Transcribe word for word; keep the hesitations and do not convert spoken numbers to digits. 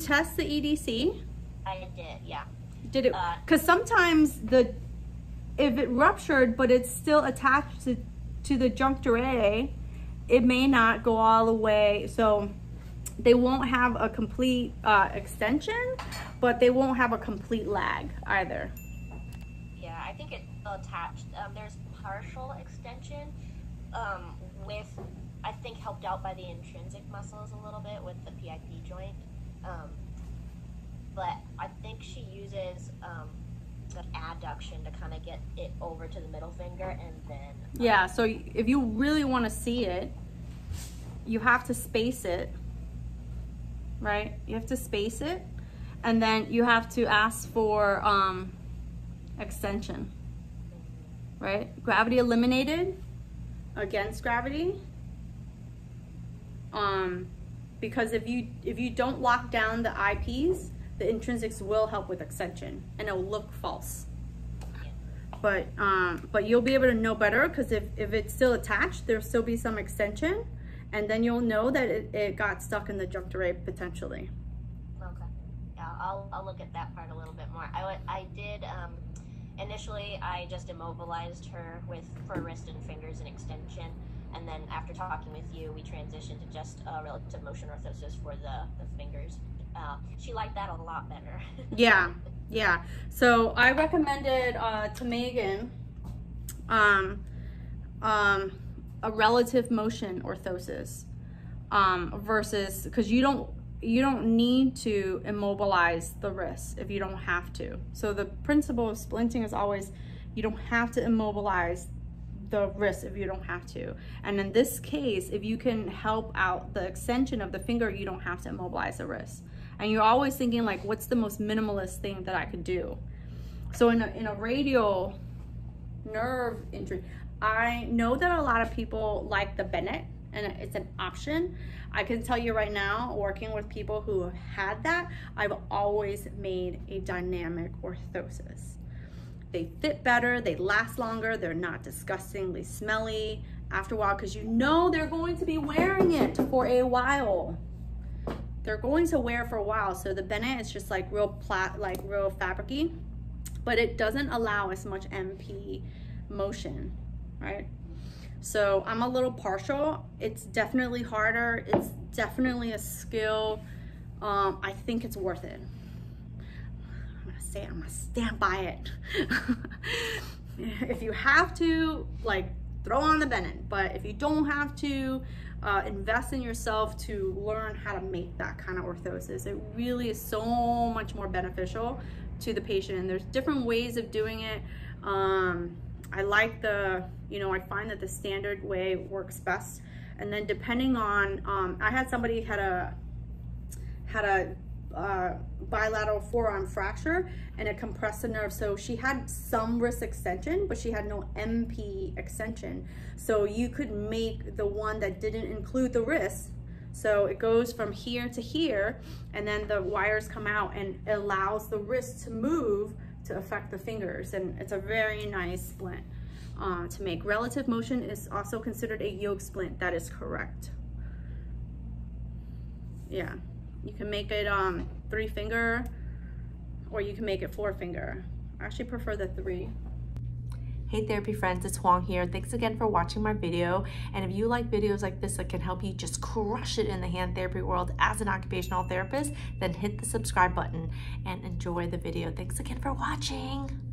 test the E D C? I did, yeah. Did it? Because uh, sometimes the if it ruptured, but it's still attached to, to the juncturae, it may not go all the way. So they won't have a complete uh, extension, but they won't have a complete lag either. Yeah, I think it's attached. Um, there's partial extension um, with, I think, helped out by the intrinsic muscles a little bit with the P I P joint. Um, but I think she uses um, the adduction to kind of get it over to the middle finger and then... Um, yeah, so if you really want to see it, you have to space it, right? You have to space it, and then you have to ask for um, extension, right? Gravity eliminated, against gravity. Um, because if you if you don't lock down the I Ps, the intrinsics will help with extension, and it'll look false. But um, but you'll be able to know better, because if if it's still attached, there'll still be some extension, and then you'll know that it, it got stuck in the juncturae potentially. Okay, yeah, I'll I'll look at that part a little bit more. I I did um, initially I just immobilized her with her wrist and fingers and extension. And then after talking with you, we transitioned to just uh, relative motion orthosis for the, the fingers. Uh, she liked that a lot better. Yeah, yeah. So I recommended uh, to Megan um, um, a relative motion orthosis um, versus, because you don't you don't need to immobilize the wrist if you don't have to. So the principle of splinting is always you don't have to immobilize the wrist if you don't have to. And in this case, if you can help out the extension of the finger, you don't have to immobilize the wrist. And you're always thinking like, what's the most minimalist thing that I could do? So in a, in a radial nerve injury, I know that a lot of people like the Bennett, and it's an option. I can tell you right now, working with people who have had that, I've always made a dynamic orthosis. They fit better, they last longer, they're not disgustingly smelly after a while, because you know they're going to be wearing it for a while. They're going to wear for a while. So the Bennett is just like real plat, like real fabricy, but it doesn't allow as much M P motion, right? So I'm a little partial. It's definitely harder. It's definitely a skill. Um, I think it's worth it. Say I'm gonna stand by it. If you have to, like, throw on the Bennett, but if you don't have to, uh, invest in yourself to learn how to make that kind of orthosis. It really is so much more beneficial to the patient, and there's different ways of doing it. um, I like the, you know, I find that the standard way works best, and then depending on um, I had somebody had a had a Uh, bilateral forearm fracture, and it compressed the nerve, so she had some wrist extension, but she had no M P extension. So you could make the one that didn't include the wrist, so it goes from here to here, and then the wires come out and it allows the wrist to move to affect the fingers, and it's a very nice splint uh, to make. Relative motion is also considered a yoke splint. That is correct. Yeah. You can make it um, three finger, or you can make it four finger. I actually prefer the three. Hey therapy friends, it's Huang here. Thanks again for watching my video. And if you like videos like this that can help you just crush it in the hand therapy world as an occupational therapist, then hit the subscribe button and enjoy the video. Thanks again for watching.